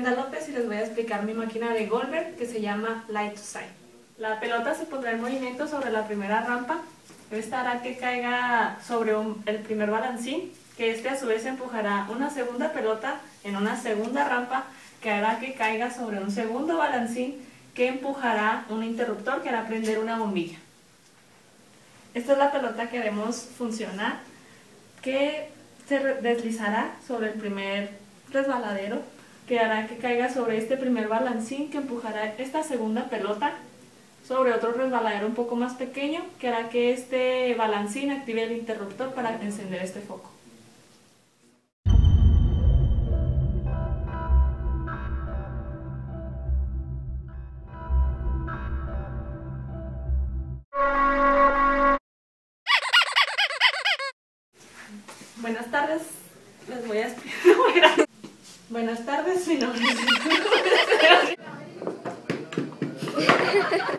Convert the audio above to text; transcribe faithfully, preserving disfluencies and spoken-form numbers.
Brenda López y les voy a explicar mi máquina de Goldberg que se llama Light Side. La pelota se pondrá en movimiento sobre la primera rampa. Esta hará que caiga sobre un, el primer balancín, que este a su vez empujará una segunda pelota en una segunda rampa, que hará que caiga sobre un segundo balancín, que empujará un interruptor que hará prender una bombilla. Esta es la pelota que haremos funcionar, que se deslizará sobre el primer resbaladero, que hará que caiga sobre este primer balancín, que empujará esta segunda pelota sobre otro resbaladero un poco más pequeño, que hará que este balancín active el interruptor para encender este foco. Buenas tardes, les voy a explicar. Buenas tardes, mi nombre es...